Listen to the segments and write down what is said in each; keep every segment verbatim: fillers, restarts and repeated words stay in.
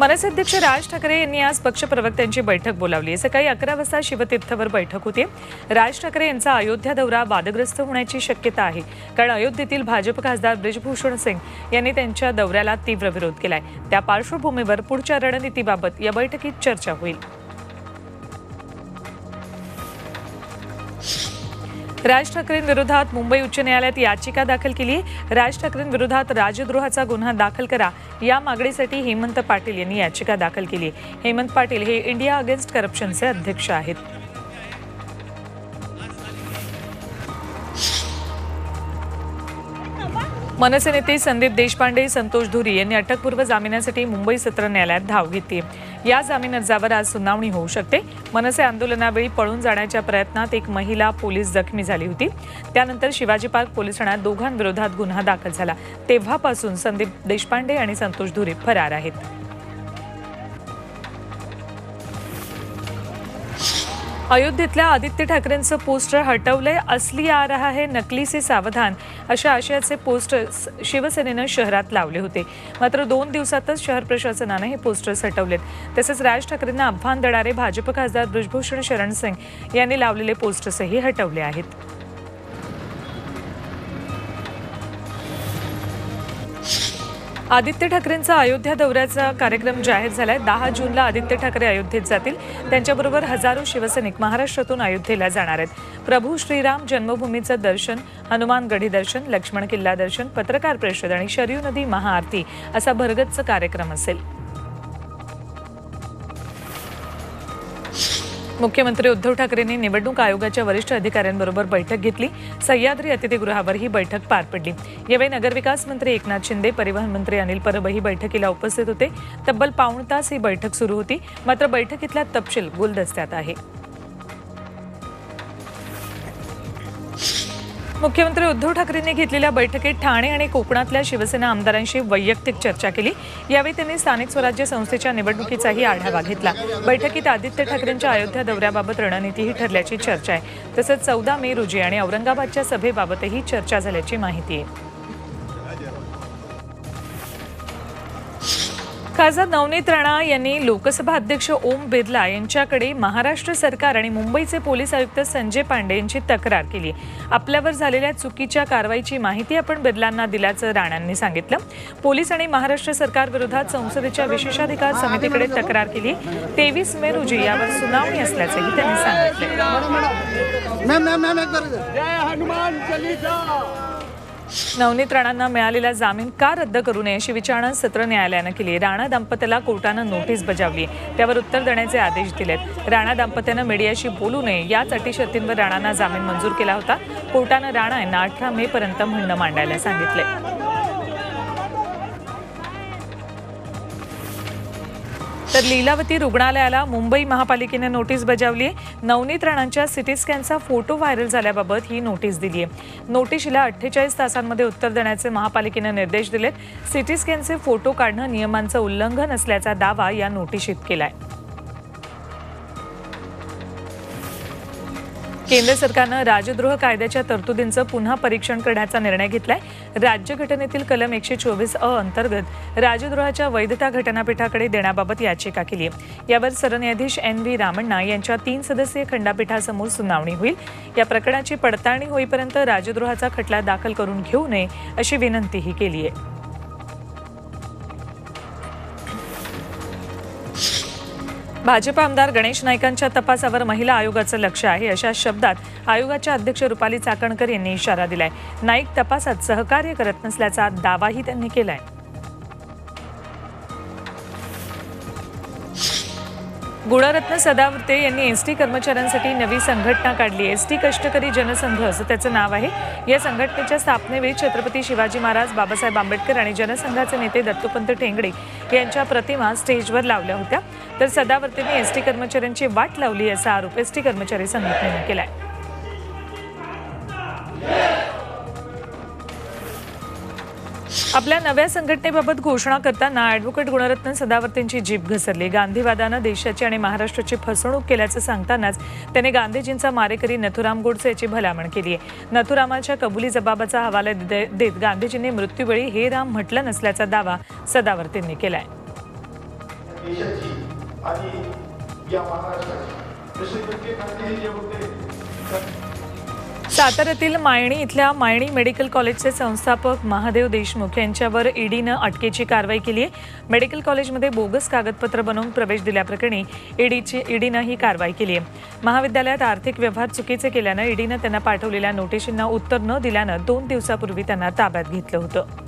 मनसे अध्यक्ष राज ठाकरे यांनी आज पक्ष प्रवक्त्यांची बैठक बोलावली. सकाळी अकरा वाजता शिवतीर्थवर बैठक होते. राज ठाकरे यांचा अयोध्या दौरा वादग्रस्त होण्याची शक्यता आहे, कारण अयोध्येतील भाजप खासदार बृजभूषण सिंह यांनी त्यांच्या दौऱ्याला तीव्र विरोध केलाय. त्या पार्श्वभूमीवर पुढच्या रणनीतीबाबत या बैठकीत चर्चा होईल. राज ठाकरेंविरोधात मुंबई उच्च न्यायालयात याचिका दाखल केली. राज ठाकरेंविरोधात राजद्रोहाचा गुन्हा दाखल करा या मागणीसाठी हेमंत पाटील यांनी याचिका दाखल केली. हेमंत पाटील हे इंडिया अगेन्स्ट करप्शनचे अध्यक्ष आहेत. मनसे नेते संदीप देशपांडे, संतोष धुरी यांनी अटकपूर्व जामिनासाठी मुंबई सत्र न्यायालयात धाव घेतली. या जामीन अर्जावर आज सुनावणी होऊ शकते. मनसे आंदोलनावेळी पळून जाण्याच्या प्रयत्नात एक महिला पोलीस जखमी झाली होती. त्यानंतर शिवाजी पार्क पोलीस ठाण्यात दोघांविरोधात गुन्हा दाखल झाला. तेव्हापासून संदीप देशपांडे आणि संतोष धुरी फरार आहेत. अयोध्येतल्या आदित्य ठाकरेंचं पोस्टर हटवलंय. असली आ रहा है, नकली से सावधान अशा आशयाचे पोस्टर्स शिवसेनेनं शहरात लावले होते. मात्र दोन दिवसातच शहर प्रशासनानं हे पोस्टर्स हटवलेत. तसंच राज ठाकरेंना आव्हान देणारे भाजप खासदार बृजभूषण शरण सिंह यांनी लावलेले पोस्टर्सही हटवले आहेत. आदित्य ठाकरेंचा अयोध्या दौऱ्याचा कार्यक्रम जाहीर झालाय. दहा जूनला आदित्य ठाकरे अयोध्येत जातील. त्यांच्याबरोबर हजारो शिवसैनिक महाराष्ट्रातून अयोध्येला जाणार आहेत. प्रभू श्रीराम जन्मभूमीचं दर्शन, हनुमान गढी दर्शन, लक्ष्मण किल्ला दर्शन, पत्रकार परिषद आणि शरयू नदी महाआरती असा भरगच्च कार्यक्रम असेल. मुख्यमंत्री उद्धव ठाकरेंनी निवडणूक आयोगाच्या वरिष्ठ अधिकाऱ्यांबरोबर बैठक घेतली. सह्याद्री अतिथीगृहावर ही बैठक पार पडली. यावेळी नगरविकास मंत्री एकनाथ शिंदे, परिवहन मंत्री अनिल परब ही बैठकीला उपस्थित होते. तब्बल पाऊण तास ही बैठक सुरू होती. मात्र बैठकीतला तपशील गुलदस्त्यात आहे. मुख्यमंत्री उद्धव ठाकरेंनी घेतलेल्या बैठकीत ठाणे आणि कोकणातल्या शिवसेना आमदारांशी वैयक्तिक चर्चा केली. यावेळी त्यांनी स्थानिक स्वराज्य संस्थेच्या निवडणुकीचाही आढावा घेतला. बैठकीत आदित्य ठाकरेंच्या अयोध्या दौऱ्याबाबत रणनीतीही ठरल्याची चर्चा आहे. तसंच चौदा मे रोजी आणि औरंगाबादच्या सभेबाबतही चर्चा झाल्याची माहिती आहे. खासदार नवनीत राणा यांनी लोकसभा अध्यक्ष ओम बिर्ला यांच्याकडे महाराष्ट्र सरकार आणि मुंबईचे पोलीस आयुक्त संजय पांडे यांची तक्रार केली. आपल्यावर झालेल्या चुकीच्या कारवाईची माहिती आपण बिर्लांना दिल्याचं राणांनी सांगितलं. पोलीस आणि महाराष्ट्र सरकार विरोधात संसदेच्या विशेषाधिकार समितीकडे तक्रार केली. तेवीस मे रोजी यावर सुनावणी असल्याचंही त्यांनी सांगितलं. नवनीत राणांना मिळालेला जामीन का रद्द करू नये अशी विचारणा सत्र न्यायालयानं केली. राणा दाम्पत्याला कोर्टानं नोटीस बजावली, त्यावर उत्तर देण्याचे आदेश दिलेत. राणा दाम्पत्यानं मीडियाशी बोलू नये याच अटीशर्तींवर राणांना जामीन मंजूर केला होता. कोर्टानं राणा यांना अठरा मे पर्यंत म्हणणं मांडायला सांगितलंय. तर लीलावती रुग्णालयाला मुंबई महापालिकेने नोटीस बजावली. नवनीत राणांच्या सिटी स्कॅनचा फोटो व्हायरल झाल्याबाबत ही नोटीस दिली आहे. नोटीसला अठ्ठेचाळीस तासांमध्ये उत्तर देण्याचे महापालिकेने निर्देश दिलेत. सिटी स्कॅनचे फोटो काढणं नियमांचं उल्लंघन असल्याचा दावा या नोटीशीत केलाय. केंद्र सरकारनं राजद्रोह कायद्याच्या तरतुदींचं पुन्हा परीक्षण करण्याचा निर्णय घेतलाय. राज्यघटनेतील कलम एकशे चोवीस अ अंतर्गत राजद्रोहाच्या वैधता घटनापीठाकडे देण्याबाबत याचिका केली. यावर सरन्यायाधीश एन व्ही रामण्णा यांच्या तीन सदस्यीय खंडपीठासमोर सुनावणी होईल. या प्रकरणाची पडताळणी होईपर्यंत राजद्रोहाचा खटला दाखल करून घेऊ नये अशी विनंतीही केली आहे. भाजप आमदार गणेश नाइकांच्या तपासावर महिला आयोगाचं लक्ष आहे अशा शब्दात आयोगाच्या अध्यक्ष रुपाली चाकणकर यांनी इशारा दिलाय. नाईक तपासात सहकार्य करत नसल्याचा दावाही त्यांनी केलाय. गुणरत्न सदावर्ते यांनी एसटी कर्मचाऱ्यांसाठी नवी संघटना काढली. एसटी कष्टकरी जनसंघ असं त्याचं नाव आहे. या संघटनेच्या स्थापनेवेळी छत्रपती शिवाजी महाराज, बाबासाहेब आंबेडकर आणि जनसंघाचे नेते दत्तपंत ठेंगडे यांच्या प्रतिमा स्टेजवर लावल्या होत्या. तर सदावर्तेने एसटी कर्मचाऱ्यांची वाट लावली असा आरोप एसटी कर्मचारी संघटनेनं केलाय. आपल्या नव्या संघटनेबाबत घोषणा करताना ॲडव्होकेट गुणरत्न सदावर्तेंची जीभ घसरली. गांधीवादानं देशाची आणि महाराष्ट्राची फसवणूक केल्याचं सांगतानाच त्यांनी गांधीजींचा मारेकरी नथुराम गोडसे याची भलामण केली आहे. नथुरामाच्या कबुली जबाबाचा हवाला देत गांधीजींनी मृत्यूवेळी हे राम म्हटलं नसल्याचा दावा सदावर्तेंनी केलाय. देशाची आणि या महाराष्ट्राची दुसरी व्यक्ती खाते जे होते। सातारातील मायणी इथल्या मायणी मेडिकल कॉलेजचे संस्थापक महादेव देशमुख यांच्यावर ईडीने अटकेची कारवाई केली आहे। मेडिकल कॉलेजमध्ये बोगस कागदपत्र बनवून प्रवेश दिल्याप्रकरणी ईडीची ईडीने ही कारवाई केली आहे। महाविद्यालयात आर्थिक व्यवहार चुकीचे केल्याने ईडीने त्यांना पाठवलेल्या नोटिशींना उत्तर न दिल्याने दोन दिवसापूर्वी त्यांना ताब्यात घेतलं होतं।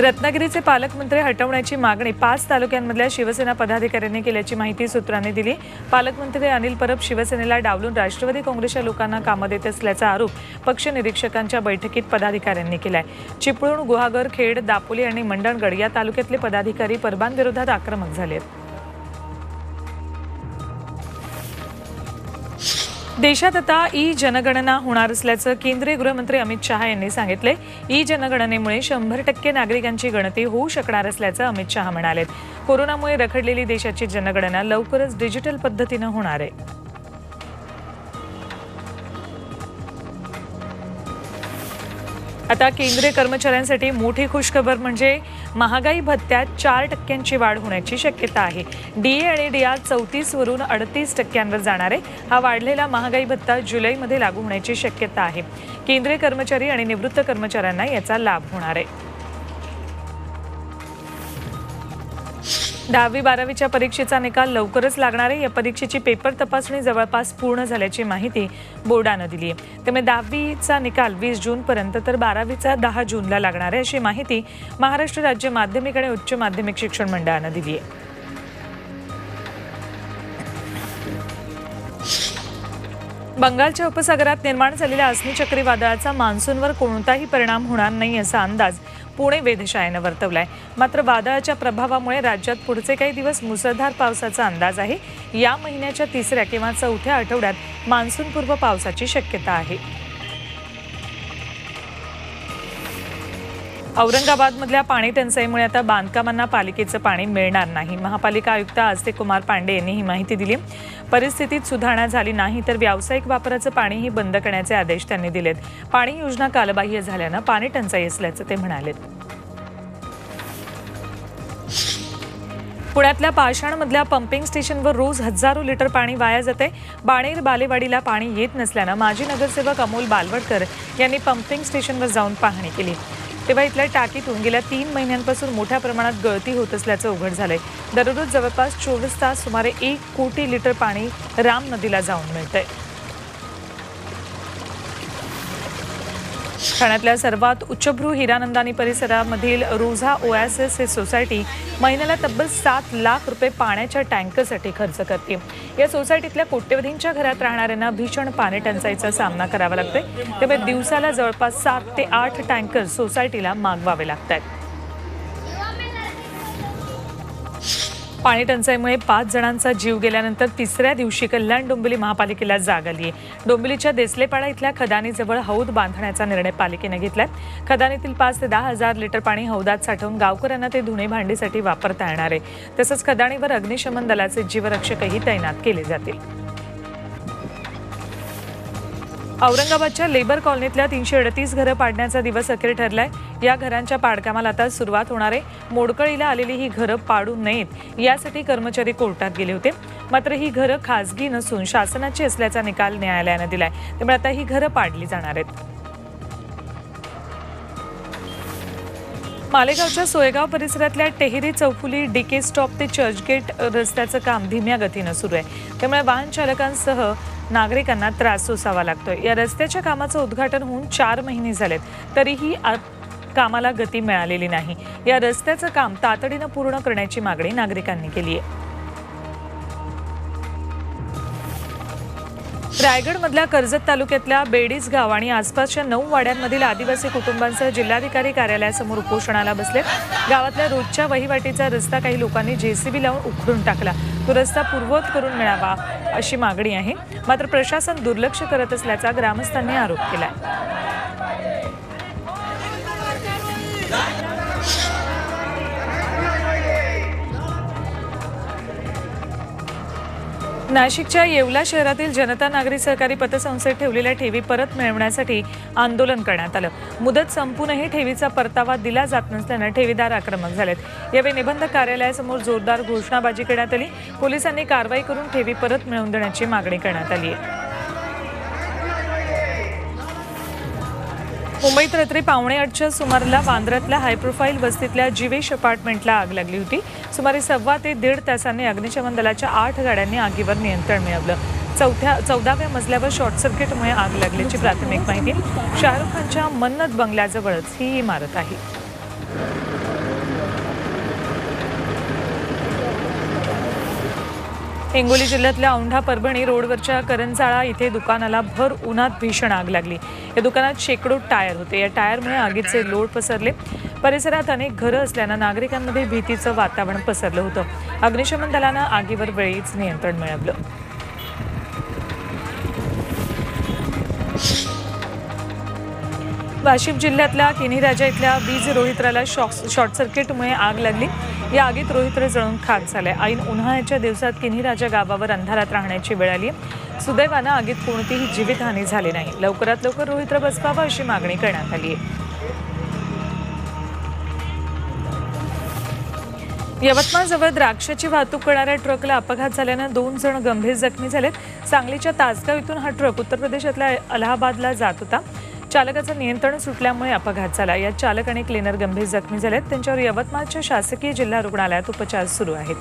रत्नागिरीचे पालकमंत्री हटवण्याची मागणी पाच तालुक्यांमधल्या शिवसेना पदाधिकाऱ्यांनी केल्याची माहिती सूत्रांनी दिली। पालकमंत्री अनिल परब शिवसेनेला डावलून राष्ट्रवादी काँग्रेसच्या लोकांना कामं देत असल्याचा आरोप पक्ष निरीक्षकांच्या बैठकीत पदाधिकाऱ्यांनी केलाय। चिपळूण, गुहागर, खेड, दापोली आणि मंडणगड या तालुक्यातले पदाधिकारी परबांविरोधात आक्रमक झालेत। देशात आता ई जनगणना होणार असल्याचं केंद्रीय गृहमंत्री अमित शाह यांनी सांगितले। ई जनगणनेमुळे शंभर टक्के नागरिकांची गणती होऊ शकणार असल्याचं अमित शाह म्हणाले। कोरोनामुळे रखडलेली देशाची जनगणना लवकरच डिजिटल पद्धतीने होणार आहे। आता केंद्रीय कर्मचाऱ्यांसाठी मोठी खुशखबर म्हणजे महागाई भत्त्यात चार टक्क्यांची वाढ होण्याची शक्यता आहे। डीए आणि डीआर चौतीस वरून अडतीस टक्क्यांवर जाणार आहे। हा वाढलेला महागाई भत्ता जुलैमध्ये लागू होण्याची शक्यता आहे। केंद्रीय कर्मचारी आणि निवृत्त कर्मचाऱ्यांना याचा लाभ होणार आहे। दहावी बारावीच्या परीक्षेचा निकाल लवकरच लागणार आहे। या परीक्षेची पेपर तपासणी जवळपास पूर्ण झाल्याची माहिती बोर्डाने दिली आहे। त्यामुळे दहावीचा निकाल वीस जूनपर्यंत तर बारावीचा दहा जूनला लागणार आहे अशी माहिती महाराष्ट्र राज्य माध्यमिक आणि उच्च माध्यमिक शिक्षण मंडळाने दिली आहे। बंगालच्या उपसागरात निर्माण झालेल्या अस्मी चक्रीवादळाचा मान्सूनवर कोणताही परिणाम होणार नाही असा अंदाज पुणे वेधशाळेने वर्तवलाय। मात्र वादळाच्या प्रभावामुळे राज्यात पुढचे काही दिवस मुसळधार पावसाचा अंदाज आहे। या महिन्याच्या तिसऱ्या किंवा चौथ्या आठवड्यात मान्सूनपूर्व पावसाची शक्यता आहे। औरंगाबादमधल्या पाणी टंचाईमुळे आता बांधकामांना पालिकेचं पाणी मिळणार नाही। महापालिका आयुक्त आदित्य कुमार पांडे यांनी ही माहिती दिली। परिस्थितीत सुधारणा झाली नाही तर व्यावसायिक वापराचं पाणीही बंद करण्याचे आदेश त्यांनी दिलेत। पाणी योजना कालबाह्य झाल्यानं पाणी टंचाई असल्याचं ते म्हणाले। पुण्यातल्या पाषाणमधल्या पंपिंग स्टेशनवर रोज हजारो लिटर पाणी वाया जाते। बाणेर बालेवाडीला पाणी येत नसल्यानं माजी नगरसेवक अमोल बालवटकर यांनी पंपिंग स्टेशनवर जाऊन पाहणी केली तेव्हा इथल्या टाकीतून गेल्या तीन महिन्यांपासून मोठ्या प्रमाणात गळती होत असल्याचं उघड झालंय। दररोज जवळपास चोवीस तास सुमारे एक कोटी लिटर पाणी राम नदीला जाऊन मिळतंय। ठाण्यातल्या सर्वात उच्चभ्रू हिरानंदानी परिसरामधील रोझा ओएसएस ही सोसायटी महिन्याला तब्बल सात लाख रुपये पाण्याच्या टँकरसाठी खर्च करते। या सोसायटीतल्या कोट्यवधींच्या घरात राहणाऱ्यांना भीषण पाणी टंचाईचा सामना करावा लागतोय। त्यामुळे दिवसाला जवळपास सात ते आठ टँकर सोसायटीला मागवावे लागतात। पाणी टंचाईमुळे पाच जणांचा जीव गेल्यानंतर तिसऱ्या दिवशी कल्याण डोंबिवली महापालिकेला जाग आली आहे। डोंबिवलीच्या देसलेपाडा इथल्या खदानीजवळ हौद बांधण्याचा निर्णय पालिकेने घेतलाय। खदानीतील पाच ते दहा हजार लिटर पाणी हौदात साठवून गावकऱ्यांना ते धुणे भांडीसाठी वापरता येणार आहे। तसंच खदाणीवर अग्निशमन दलाचे जीवरक्षकही तैनात केले जातील। औरंगाबादच्या लेबर कॉलनीतल्या तीनशे अडतीस घरं पाडण्याचा दिवस अखेर ठरलाय। या घरांच्या पाडकामाला आता सुरुवात होणार आहे। मोडकळीला आलेली ही घरं पाडू नयेत यासाठी कर्मचारी कोर्टात गेले होते। मात्र ही घरं खासगी नसून शासनाची असल्याचा निकाल न्यायालयानं दिलाय। त्यामुळे आता ही घरं पाडली जाणार आहेत। मालेगावच्या सोयगाव परिसरातल्या टेहरी चौफुली डीके स्टॉप ते चर्चगेट रस्त्याचं काम धीम्या गतीनं सुरू आहे। त्यामुळे वाहन चालकांसह नागरिकांना त्रास सोसावा लागतोय। या रस्त्याच्या कामाचं उद्घाटन होऊन चार महिने झालेत तरीही कामाला गती मिळालेली नाही। या रस्त्याचं काम तातडीनं पूर्ण करण्याची मागणी नागरिकांनी केली आहे। रायगडमधल्या कर्जत तालुक्यातल्या बेडीस गाव आणि आसपासच्या नऊ वाड्यांमधील आदिवासी कुटुंबांसह जिल्हाधिकारी कार्यालयासमोर उपोषणाला बसले। गावातल्या रोजच्या वहिवाटीचा रस्ता काही लोकांनी जेसीबी लावून उखडून टाकला। तो रस्ता पूर्ववत करून मिळावा अशी मागणी आहे। मात्र प्रशासन दुर्लक्ष करत असल्याचा ग्रामस्थांनी आरोप केला। नाशिकच्या येवला शहरातील जनता नागरी सहकारी पतसंस्थेत ठेवलेल्या ठेवी परत मिळवण्यासाठी आंदोलन करण्यात आलं. मुदत संपूनही ठेवीचा परतावा दिला जात नसल्याने ठेवीदार आक्रमक झालेत. यावेळी निबंधक कार्यालयासमोर जोरदार घोषणाबाजी करण्यात आली. पोलिसांनी कारवाई करून ठेवी परत मिळवून देण्याची मागणी करण्यात आली आहे. मुंबईत रात्री पावणे आठच्या सुमाराला वांद्र्यातल्या हायप्रोफाईल वस्तीतल्या जीवेश अपार्टमेंटला आग लागली होती. सुमारे सव्वा ते दीड तासांनी अग्निशमन दलाच्या आठ गाड्यांनी आगीवर नियंत्रण मिळवलं. चौथ्या चौदाव्या मजल्यावर शॉर्ट सर्किटमुळे आग लागल्याची प्राथमिक माहिती. शाहरुख खानच्या मन्नत बंगल्याजवळच ही इमारत आहे. हिंगोली जिल्ह्यातल्या औंढा परभणी रोडवरच्या करंजाळा इथे दुकानाला भर उन्हात भीषण आग लागली. या दुकानात शेकडो टायर होते. या टायरमुळे आगीचे लोट पसरले. परिसरात अनेक घरं असल्यानं नागरिकांमध्ये भीतीचं वातावरण पसरलं होतं. अग्निशमन दलानं आगीवर वेळीच नियंत्रण मिळवलं. वाशिम जिल्ह्यातल्या किनीराजा इथल्या वीज रोहित्राला शॉर्ट सर्किटमुळे आग लागली. या आगीत रोहित्र जळून खाक झाले. ऐन उन्हाळ्याच्या दिवसात किनीराजा गावावर अंधारात राहण्याची वेळ आली. सुदैवानं आगीत कोणतीही जीवितहानी झाली नाही. लवकरात लवकर रोहित्र बसवावं अशी मागणी करण्यात आली आहे. यवतमाळजवळ द्राक्षाची वाहतूक करणाऱ्या ट्रकला अपघात झाल्यानं दोन जण गंभीर जखमी झालेत. सांगलीच्या तासगाव इथून हा ट्रक उत्तर प्रदेशातल्या अलाहाबादला जात होता. चालकाचं नियंत्रण सुटल्यामुळे अपघात झाला. यात चालक आणि क्लीनर गंभीर जखमी झालेत. त्यांच्यावर यवतमाळच्या शासकीय जिल्हा रुग्णालयात उपचार सुरू आहेत.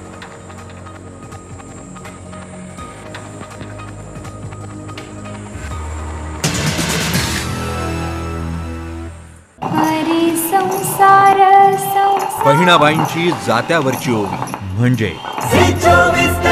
बहिणाबाईंची जात्यावरची ओवी म्हणजे